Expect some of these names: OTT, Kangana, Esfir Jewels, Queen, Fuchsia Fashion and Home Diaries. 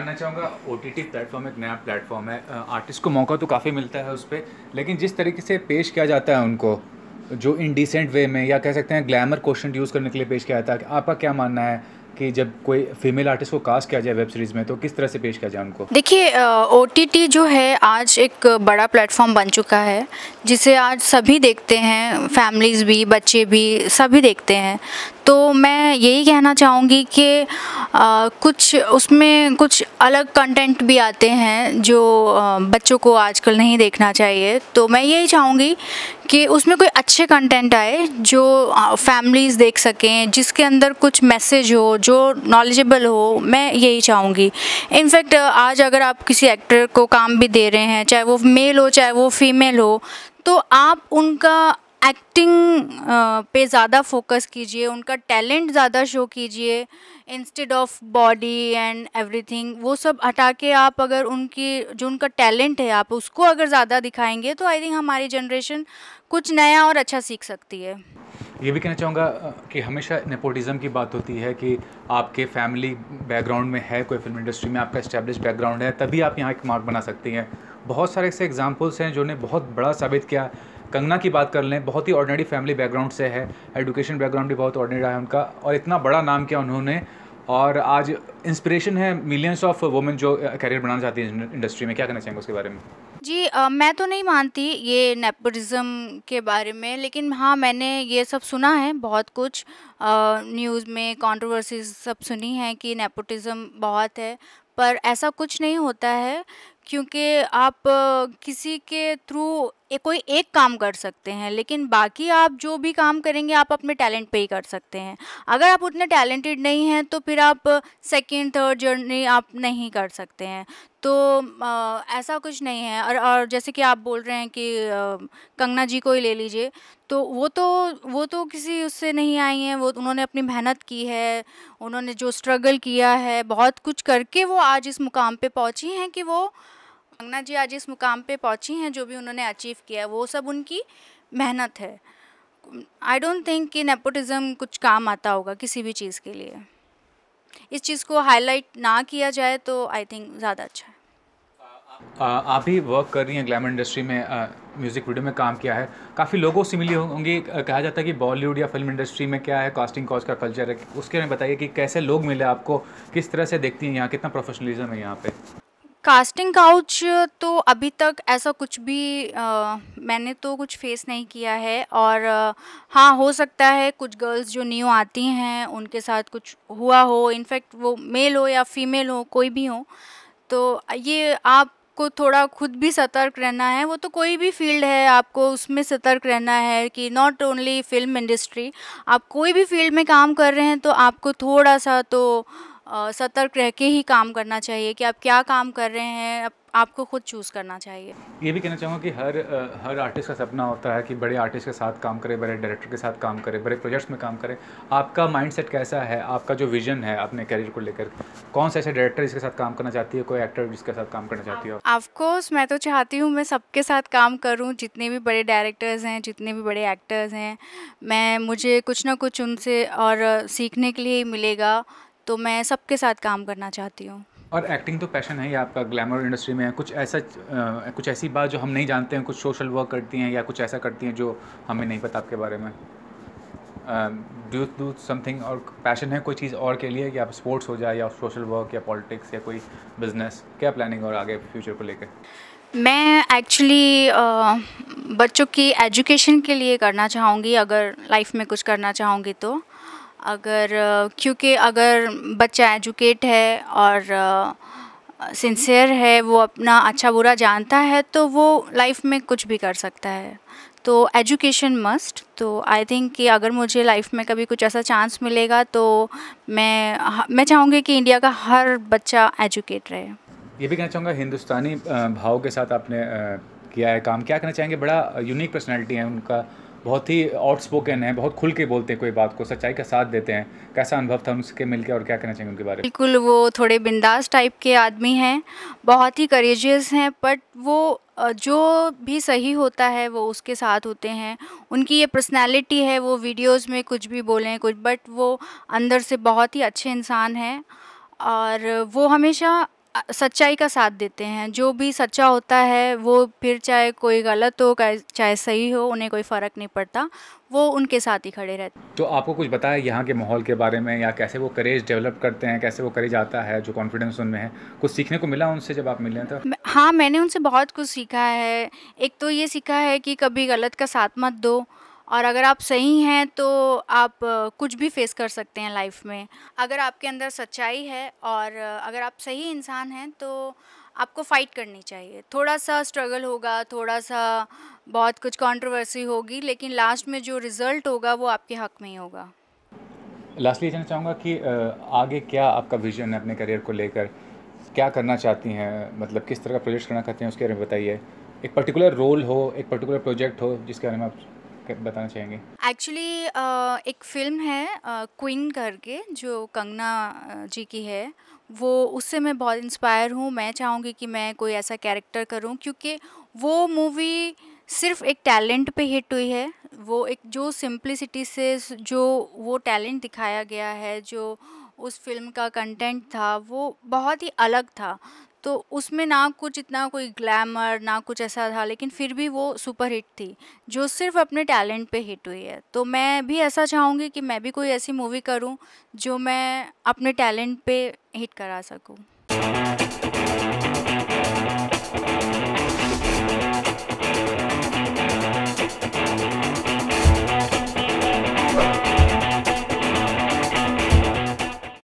जानना चाहूँगा, OTT platform एक नया प्लेटफॉर्म है, आर्टिस्ट को मौका तो काफ़ी मिलता है उस पर, लेकिन जिस तरीके से पेश किया जाता है उनको, जो इंडिसेंट वे में या कह सकते हैं ग्लैमर क्वेश्चन यूज़ करने के लिए पेश किया जाता है, आपका क्या मानना है कि जब कोई फीमेल आर्टिस्ट को कास्ट किया जाए वेब सीरीज़ में तो किस तरह से पेश किया जाए उनको? देखिए, OTT जो है आज एक बड़ा प्लेटफॉर्म बन चुका है जिसे आज सभी देखते हैं, फैमिलीज़ भी, बच्चे भी, सभी देखते हैं। तो मैं यही कहना चाहूँगी कि कुछ उसमें कुछ अलग कंटेंट भी आते हैं जो बच्चों को आजकल नहीं देखना चाहिए। तो मैं यही चाहूँगी कि उसमें कोई अच्छे कंटेंट आए जो फैमिलीज़ देख सकें, जिसके अंदर कुछ मैसेज हो, जो नॉलेजेबल हो, मैं यही चाहूँगी। इनफैक्ट आज अगर आप किसी एक्टर को काम भी दे रहे हैं, चाहे वो मेल हो चाहे वो फीमेल हो, तो आप उनका एक्टिंग पे ज़्यादा फोकस कीजिए, उनका टैलेंट ज़्यादा शो कीजिए, instead of body and everything वो सब हटा के आप अगर उनकी जो उनका टैलेंट है आप उसको अगर ज़्यादा दिखाएंगे तो आई थिंक हमारी जनरेशन कुछ नया और अच्छा सीख सकती है। ये भी कहना चाहूँगा कि हमेशा नेपोटिज़म की बात होती है कि आपके फैमिली बैकग्राउंड में है कोई फिल्म इंडस्ट्री में, आपका एस्टेब्लिश बैकग्राउंड है, तभी आप यहाँ एक मार्क बना सकती हैं। बहुत सारे ऐसे एग्जाम्पल्स हैं जिन्होंने बहुत बड़ा साबित किया। कंगना की बात कर लें, बहुत ही ऑर्डिनरी फैमिली बैकग्राउंड से है, एजुकेशन बैकग्राउंड भी बहुत ऑर्डिनरी है उनका, और इतना बड़ा नाम किया उन्होंने और आज इंस्पिरेशन है मिलियंस ऑफ वुमेन जो करियर बनाना चाहती हैं इंडस्ट्री में। क्या कहना चाहेंगे उसके बारे में? जी, मैं तो नहीं मानती ये नेपोटिज़म के बारे में, लेकिन हाँ मैंने ये सब सुना है, बहुत कुछ न्यूज़ में कंट्रोवर्सीज सब सुनी है कि नेपोटिज़म बहुत है, पर ऐसा कुछ नहीं होता है क्योंकि आप किसी के थ्रू कोई एक काम कर सकते हैं, लेकिन बाकी आप जो भी काम करेंगे आप अपने टैलेंट पे ही कर सकते हैं। अगर आप उतने टैलेंटेड नहीं हैं तो फिर आप सेकंड थर्ड जर्नी आप नहीं कर सकते हैं। तो ऐसा कुछ नहीं है। और जैसे कि आप बोल रहे हैं कि कंगना जी को ही ले लीजिए, तो वो तो किसी उससे नहीं आई हैं, वो उन्होंने अपनी मेहनत की है, उन्होंने जो स्ट्रगल किया है, बहुत कुछ करके वो आज इस मुकाम पे पहुंची हैं कि वो कंगना जी आज इस मुकाम पे पहुंची हैं। जो भी उन्होंने अचीव किया है वो सब उनकी मेहनत है। आई डोंट थिंक कि नेपोटिज़म कुछ काम आता होगा किसी भी चीज़ के लिए। इस चीज़ को हाईलाइट ना किया जाए तो आई थिंक ज़्यादा अच्छा है। आप भी वर्क कर रही हैं ग्लैमर इंडस्ट्री में, म्यूज़िक वीडियो में काम किया है, काफ़ी लोगों से मिली होंगी। कहा जाता है कि बॉलीवुड या फिल्म इंडस्ट्री में क्या है कास्टिंग कॉच का कल्चर है, उसके बारे में बताइए कि कैसे लोग मिले आपको, किस तरह से देखती हैं यहाँ, कितना प्रोफेशनलिज्म है यहाँ पे? कास्टिंग काउच तो अभी तक ऐसा कुछ भी मैंने तो कुछ फेस नहीं किया है। और हाँ, हो सकता है कुछ गर्ल्स जो न्यू आती हैं उनके साथ कुछ हुआ हो, इनफैक्ट वो मेल हो या फीमेल हो, कोई भी हो। तो ये आपको थोड़ा खुद भी सतर्क रहना है। वो तो कोई भी फील्ड है, आपको उसमें सतर्क रहना है कि नॉट ओनली फिल्म इंडस्ट्री, आप कोई भी फील्ड में काम कर रहे हैं तो आपको थोड़ा सा तो सतर्क रह के ही काम करना चाहिए कि आप क्या काम कर रहे हैं, आपको खुद चूज़ करना चाहिए। ये भी कहना चाहूँगा कि हर आर्टिस्ट का सपना होता है कि बड़े आर्टिस्ट के साथ काम करें, बड़े डायरेक्टर के साथ काम करें, बड़े प्रोजेक्ट्स में काम करें। आपका माइंडसेट कैसा है, आपका जो विजन है अपने करियर को लेकर, कौन सा ऐसे डायरेक्टर जिसके साथ काम करना चाहती है, कोई एक्टर जिसके साथ काम करना चाहती हो? ऑफकोर्स मैं तो चाहती हूँ मैं सबके साथ काम करूँ, जितने भी बड़े डायरेक्टर्स हैं, जितने भी बड़े एक्टर्स हैं, मुझे कुछ ना कुछ उनसे और सीखने के लिए मिलेगा, तो मैं सबके साथ काम करना चाहती हूँ। और एक्टिंग तो पैशन है ही आपका, ग्लैमर इंडस्ट्री में कुछ ऐसा कुछ ऐसी बात जो हम नहीं जानते हैं, कुछ सोशल वर्क करती हैं या कुछ ऐसा करती हैं जो हमें नहीं पता आपके बारे में? डू डू समथिंग और पैशन है कोई चीज़ और के लिए, या स्पोर्ट्स हो जाए या सोशल वर्क या पॉलिटिक्स या कोई बिजनेस, क्या प्लानिंग और आगे फ्यूचर को लेकर? मैं एक्चुअली बच्चों की एजुकेशन के लिए करना चाहूँगी, अगर लाइफ में कुछ करना चाहूँगी तो। क्योंकि अगर बच्चा एजुकेट है और सिंसियर है, वो अपना अच्छा बुरा जानता है, तो वो लाइफ में कुछ भी कर सकता है। तो एजुकेशन मस्ट। तो आई थिंक कि अगर मुझे लाइफ में कभी कुछ ऐसा चांस मिलेगा तो मैं चाहूँगी कि इंडिया का हर बच्चा एजुकेट रहे। ये भी कहना चाहूँगा हिंदुस्तानी भाव के साथ आपने किया है काम, क्या कहना चाहेंगे? बड़ा यूनिक पर्सनैलिटी है उनका, बहुत ही आउटस्पोकन है, बहुत खुल के बोलते हैं कोई बात को, सच्चाई का साथ देते हैं। कैसा अनुभव था उनसे मिलकर और क्या कहना चाहिए उनके बारे में? बिल्कुल, वो थोड़े बिंदास टाइप के आदमी हैं, बहुत ही करेजियस हैं, बट वो जो भी सही होता है वो उसके साथ होते हैं। उनकी ये पर्सनैलिटी है, वो वीडियोज़ में कुछ भी बोलें कुछ, बट वो अंदर से बहुत ही अच्छे इंसान हैं। और वो हमेशा सच्चाई का साथ देते हैं। जो भी सच्चा होता है वो फिर चाहे कोई गलत हो चाहे सही हो, उन्हें कोई फ़र्क नहीं पड़ता, वो उनके साथ ही खड़े रहते हैं। तो आपको कुछ बताया यहाँ के माहौल के बारे में, या कैसे वो करेज डेवलप करते हैं, कैसे वो करेज आता है, जो कॉन्फिडेंस उनमें है, कुछ सीखने को मिला उनसे जब आप मिले तो? हाँ, मैंने उनसे बहुत कुछ सीखा है। एक तो ये सीखा है कि कभी गलत का साथ मत दो, और अगर आप सही हैं तो आप कुछ भी फेस कर सकते हैं लाइफ में। अगर आपके अंदर सच्चाई है और अगर आप सही इंसान हैं तो आपको फ़ाइट करनी चाहिए। थोड़ा सा स्ट्रगल होगा, थोड़ा सा बहुत कुछ कंट्रोवर्सी होगी, लेकिन लास्ट में जो रिज़ल्ट होगा वो आपके हक़ में ही होगा। लास्टली ये जानना चाहूँगा कि आगे क्या आपका विज़न है अपने करियर को लेकर, क्या करना चाहती हैं, मतलब किस तरह का प्रोजेक्ट करना चाहती हैं उसके बारे में बताइए। एक पर्टिकुलर रोल हो, एक पर्टिकुलर प्रोजेक्ट हो जिसके बारे में आप बताना चाहेंगे। एक्चुअली एक फिल्म है क्वीन करके, जो कंगना जी की है, वो उससे मैं बहुत इंस्पायर हूँ। मैं चाहूँगी कि मैं कोई ऐसा कैरेक्टर करूँ, क्योंकि वो मूवी सिर्फ एक टैलेंट पे हिट हुई है। वो एक जो सिंप्लिसिटी से जो वो टैलेंट दिखाया गया है, जो उस फिल्म का कंटेंट था वो बहुत ही अलग था। तो उसमें ना कुछ इतना कोई ग्लैमर, ना कुछ ऐसा था, लेकिन फिर भी वो सुपर हिट थी जो सिर्फ अपने टैलेंट पे हिट हुई है। तो मैं भी ऐसा चाहूँगी कि मैं भी कोई ऐसी मूवी करूँ जो मैं अपने टैलेंट पे हिट करा सकूँ।